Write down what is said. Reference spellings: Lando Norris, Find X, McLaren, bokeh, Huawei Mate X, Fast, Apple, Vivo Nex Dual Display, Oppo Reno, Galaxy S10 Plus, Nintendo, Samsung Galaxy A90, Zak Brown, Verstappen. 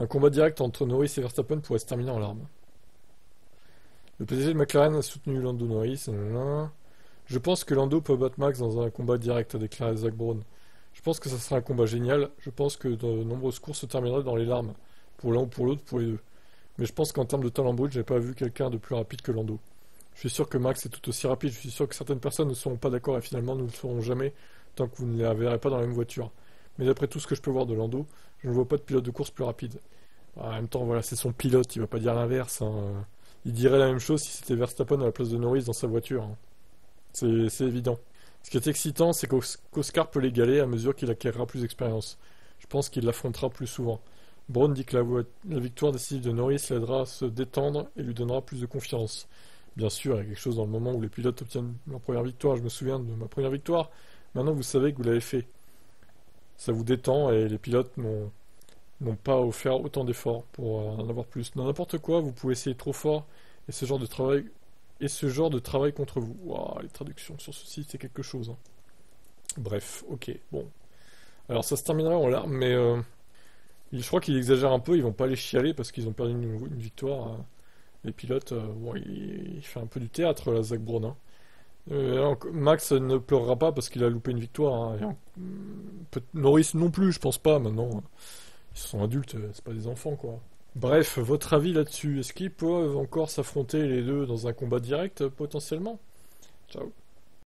Un combat direct entre Norris et Verstappen pourrait se terminer en larmes. Le PDG de McLaren a soutenu Lando Norris. Je pense que Lando peut battre Max dans un combat direct, a déclaré Zak Brown. Je pense que ça sera un combat génial. Je pense que de nombreuses courses se termineraient dans les larmes, pour l'un ou pour l'autre, pour les deux. Mais je pense qu'en termes de talent brut, j'ai pas vu quelqu'un de plus rapide que Lando. Je suis sûr que Max est tout aussi rapide. Je suis sûr que certaines personnes ne seront pas d'accord et finalement ne le seront jamais tant que vous ne la verrez pas dans la même voiture. Mais d'après tout ce que je peux voir de Lando, je ne vois pas de pilote de course plus rapide. En même temps, voilà, c'est son pilote, il va pas dire l'inverse, hein. Il dirait la même chose si c'était Verstappen à la place de Norris dans sa voiture, hein. C'est évident. Ce qui est excitant, c'est qu'Oscar peut l'égaler à mesure qu'il acquérera plus d'expérience. Je pense qu'il l'affrontera plus souvent. Brown dit que la victoire décisive de Norris l'aidera à se détendre et lui donnera plus de confiance. Bien sûr, il y a quelque chose dans le moment où les pilotes obtiennent leur première victoire. Je me souviens de ma première victoire. Maintenant, vous savez que vous l'avez fait. Ça vous détend et les pilotes n'ont pas offert autant d'efforts pour en avoir plus. Dans n'importe quoi, vous pouvez essayer trop fort et ce genre de travail contre vous. Waouh, les traductions sur ce site, c'est quelque chose, hein. Bref, ok, bon. Alors, ça se terminera en larmes, mais je crois qu'ils exagèrent un peu. Ils vont pas les chialer parce qu'ils ont perdu une victoire. Les pilotes, bon, il fait un peu du théâtre, là, Zak Brown. Max ne pleurera pas parce qu'il a loupé une victoire, hein. Norris non plus, je pense pas, maintenant. Ils sont adultes, c'est pas des enfants, quoi. Bref, votre avis là-dessus? Est-ce qu'ils peuvent encore s'affronter les deux dans un combat direct, potentiellement? Ciao.